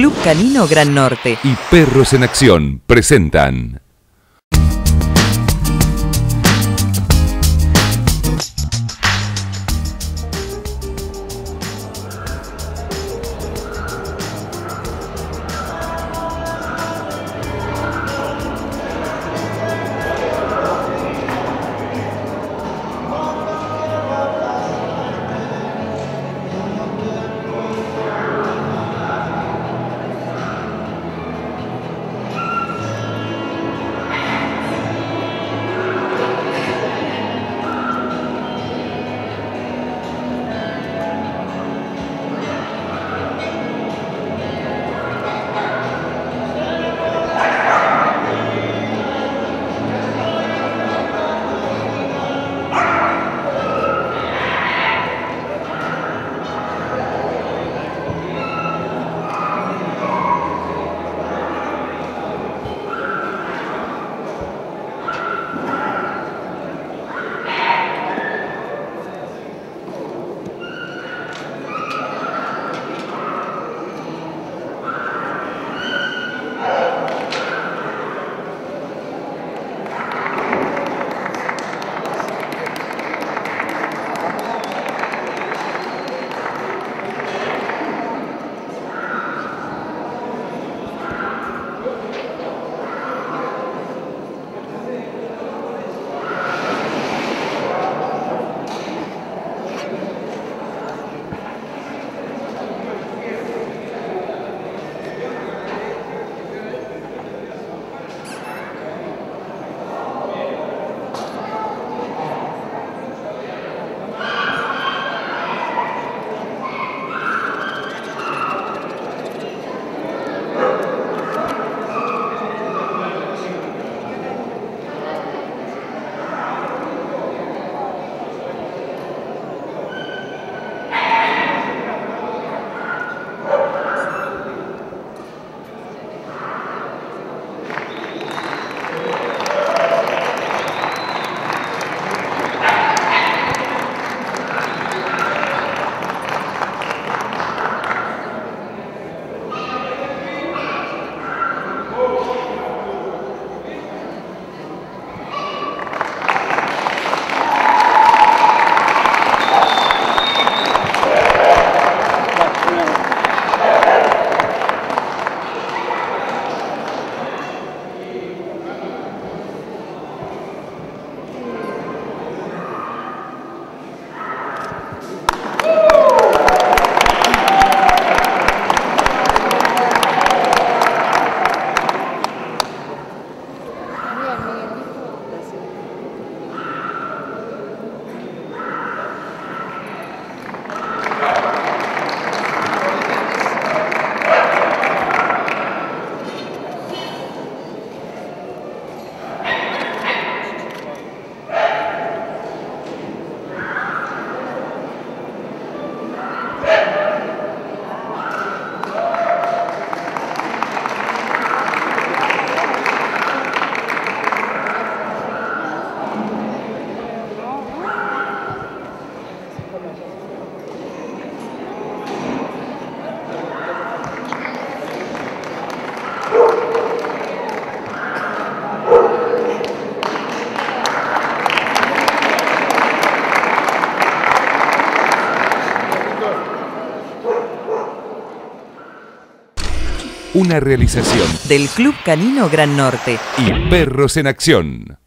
Club Canino Gran Norte y Perros en Acción presentan... Una realización del Club Canino Gran Norte y Perros en Acción.